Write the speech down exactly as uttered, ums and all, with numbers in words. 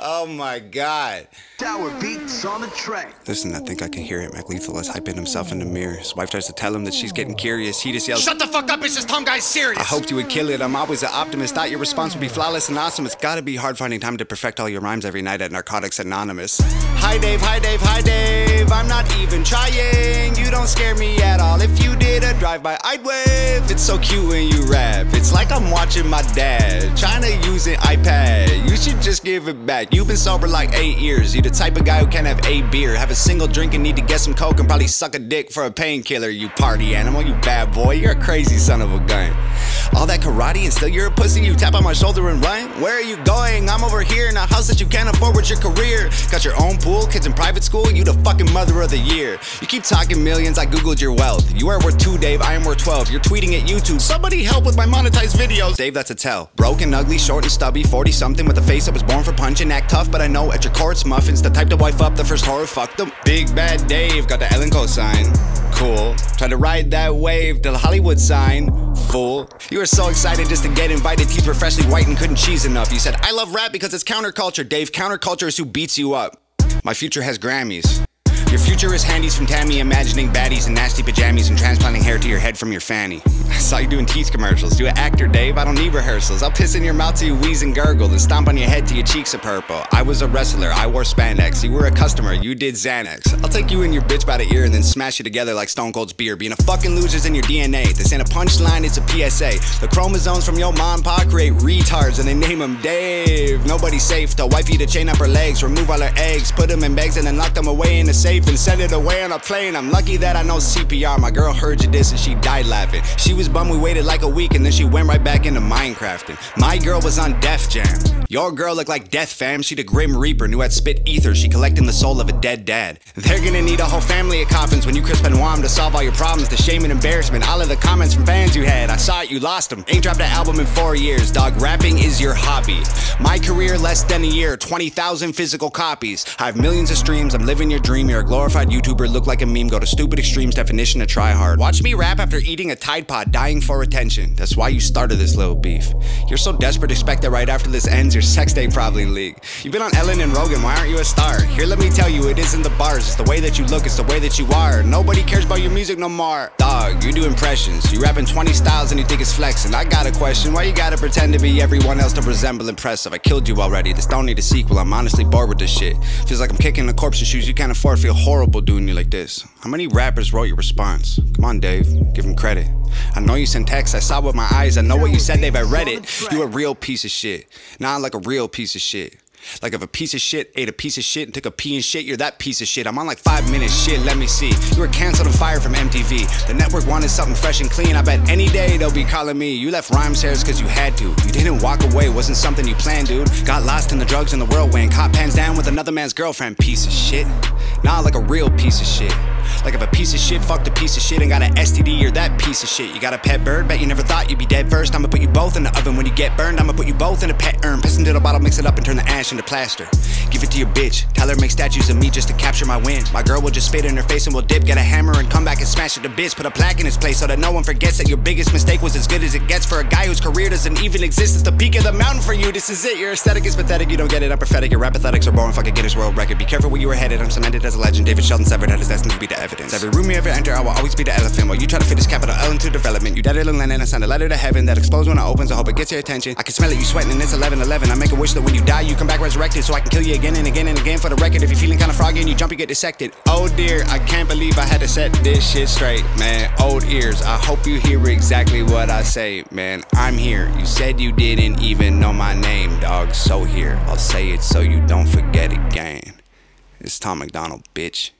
Oh my God. Tower beats on the track. Listen, I think I can hear it. Mac Lethal is hyping himself in the mirror. His wife tries to tell him that she's getting curious. He just yells, "Shut the fuck up, it's just Tom Guy's serious. I hoped you would kill it. I'm always an optimist. Thought your response would be flawless and awesome. It's gotta be hard finding time to perfect all your rhymes every night at Narcotics Anonymous. Hi Dave, hi Dave, hi Dave. I'm not even trying. You don't scare me at all. If you did a drive-by, I'd wave. It's so cute when you rap. It's like I'm watching my dad trying to use an iPad. You should just give it back. You've been sober like eight years. You the type of guy who can't have a beer, have a single drink and need to get some coke and probably suck a dick for a painkiller. You party animal, you bad boy, you're a crazy son of a gun. All that karate and still you're a pussy. You tap on my shoulder and run. Where are you going? I'm over here in a house that you can't afford with your career. Got your own pool, kids in private school. You the fucking mother of the year. You keep talking millions, I googled your wealth. You are worth two, Dave, I am worth twelve. You're tweeting at YouTube, somebody help with my monetized videos. Dave, that's a tell. Broken, ugly, short and stubby, forty something with a face that was born for punching. Act tough, but I know at your core it's muffins. The type to wife up the first horror, fuck them. Big bad Dave, got the Ellen cosign. Cool. Try to ride that wave to the Hollywood sign. Fool. You were so excited just to get invited. Teeth were freshly white and couldn't cheese enough. You said, I love rap because it's counterculture. Dave, counterculture is who beats you up. My future has Grammys. Your future is handies from Tammy, imagining baddies and nasty pajamas and transplanting hair to your head from your fanny. I saw you doing teeth commercials. Do an actor, Dave. I don't need rehearsals. I'll piss in your mouth till you wheeze and gurgle and stomp on your head till your cheeks are purple. I was a wrestler. I wore spandex. You were a customer. You did Xanax. I'll take you and your bitch by the ear and then smash you together like Stone Cold's beer. Being a fucking loser's in your D N A. This ain't a punchline. It's a P S A. The chromosomes from your mom and pa create retards and they name them Dave. Nobody's safe. They'll wife you to chain up her legs, remove all her eggs, put them in bags and then lock them away in a safe and send it away on a plane. I'm lucky that I know C P R. My girl heard you this and she died laughing. She was bummed we waited like a week and then she went right back into Minecrafting. My girl was on Def Jam. Your girl looked like Death Fam. She the Grim Reaper knew I'd spit ether. She collecting the soul of a dead dad. They're gonna need a whole family of coffins when you Chris Benoit to solve all your problems. The shame and embarrassment, all of the comments from fans you had. I saw it, you lost them. Ain't dropped an album in four years. Dog, rapping is your hobby. My career less than a year. twenty thousand physical copies. I have millions of streams. I'm living your dream. You're a glorified YouTuber, look like a meme, go to stupid extremes, definition of try hard. Watch me rap after eating a Tide Pod, dying for attention. That's why you started this little beef. You're so desperate, expect that right after this ends, your sex day probably leak. You've been on Ellen and Rogan, why aren't you a star? Here, let me tell you, it isn't the bars, it's the way that you look, it's the way that you are. Nobody cares about your music no more. Dog, you do impressions, you rapping twenty styles and you think it's flexing. I got a question, why you gotta pretend to be everyone else to resemble impressive? I killed you already, this don't need a sequel, I'm honestly bored with this shit. Feels like I'm kicking the corpse in shoes you can't afford. Feel horrible doing you like this. How many rappers wrote your response? Come on, Dave, give him credit. I know you sent texts, I saw with my eyes. I know what you said, Dave, I read it. You a real piece of shit. Nah, like a real piece of shit. Like if a piece of shit ate a piece of shit and took a pee and shit, you're that piece of shit. I'm on like five minutes shit, let me see. You were canceled and fired from M T V. The network wanted something fresh and clean. I bet any day they'll be calling me. You left rhyme shares cause you had to. You didn't walk away, wasn't something you planned, dude. Got lost in the drugs and the whirlwind. Caught pans down with another man's girlfriend, piece of shit. Nah, like a real piece of shit. Like if a piece of shit fucked a piece of shit and got an S T D, you're that piece of shit. You got a pet bird, bet you never thought you'd be dead first. I'ma put you both in the oven when you get burned. I'ma put you both in a pet urn. Piss into the bottle, mix it up and turn the ash into plaster. Give it to your bitch, tell her make statues of me just to capture my win. My girl will just spit in her face and we'll dip. Get a hammer and come back and smash it to bits. Put a plaque in its place so that no one forgets that your biggest mistake was as good as it gets. For a guy whose career doesn't even exist, it's the peak of the mountain for you. This is it, your aesthetic is pathetic. You don't get it, I'm prophetic. Your rap athletics are boring, fucking Guinness World Record. Be careful where you are headed, I'm cemented as a legend. David Sheldon Evidence had his destiny to be the evidence. Every room you ever enter, I will always be the elephant. While you try to fit this capital L into development, you dead it and land and I send a letter to heaven that explodes when it opens. I hope it gets your attention. I can smell it, you sweating and it's eleven eleven. I make a wish that when you die, you come back resurrected so I can kill you again and again and again. For the record, if you're feeling kind of froggy and you jump, you get dissected. Oh dear, I can't believe I had to set this shit straight, man. Old ears, I hope you hear exactly what I say, man. I'm here. You said you didn't even know my name, dog. So here, I'll say it so you don't forget again. It's Tom MacDonald, bitch.